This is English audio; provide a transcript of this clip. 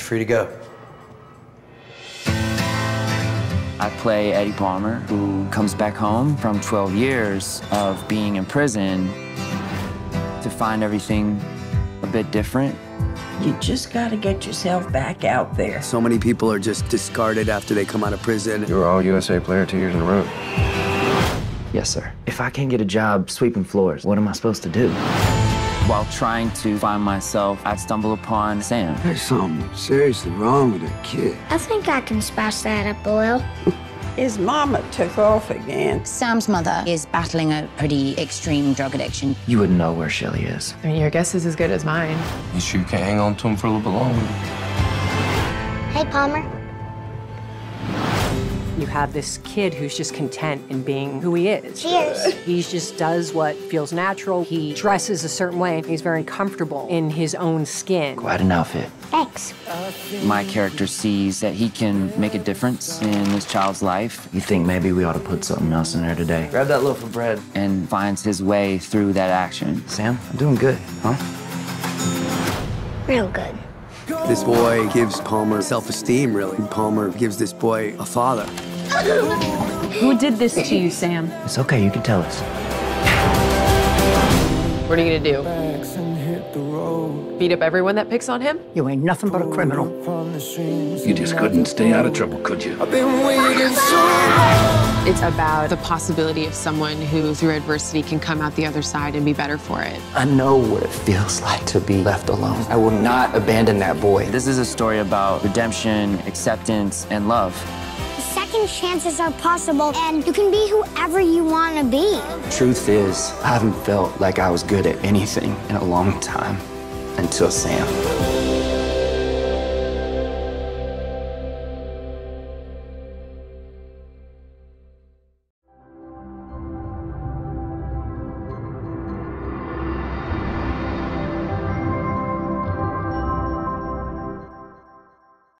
You're free to go. I play Eddie Palmer, who comes back home from 12 years of being in prison to find everything a bit different. You just gotta get yourself back out there. So many people are just discarded after they come out of prison. You were all USA player 2 years in a row. Yes, sir. If I can't get a job sweeping floors, what am I supposed to do? While trying to find myself, I stumble upon Sam. There's something seriously wrong with that kid. I think I can spice that up a little. His mama took off again. Sam's mother is battling a pretty extreme drug addiction. You wouldn't know where Shelly is. I mean, your guess is as good as mine. You sure can't hang on to him for a little bit longer. Hey, Palmer. You have this kid who's just content in being who he is. Cheers. He just does what feels natural. He dresses a certain way. He's very comfortable in his own skin. Quite an outfit. Thanks. My character sees that he can make a difference in this child's life. You think maybe we ought to put something else in there today. Grab that loaf of bread. And finds his way through that action. Sam, I'm doing good, huh? Real good. This boy gives Palmer self-esteem, really. And Palmer gives this boy a father. Who did this to you, Sam? It's okay, you can tell us. What are you gonna do? Beat up everyone that picks on him? You ain't nothing but a criminal. You just couldn't stay out of trouble, could you? I've been waiting so long. It's about the possibility of someone who, through adversity, can come out the other side and be better for it. I know what it feels like to be left alone. I will not abandon that boy. This is a story about redemption, acceptance, and love. Second chances are possible, and you can be whoever you want to be. Truth is, I haven't felt like I was good at anything in a long time, until Sam.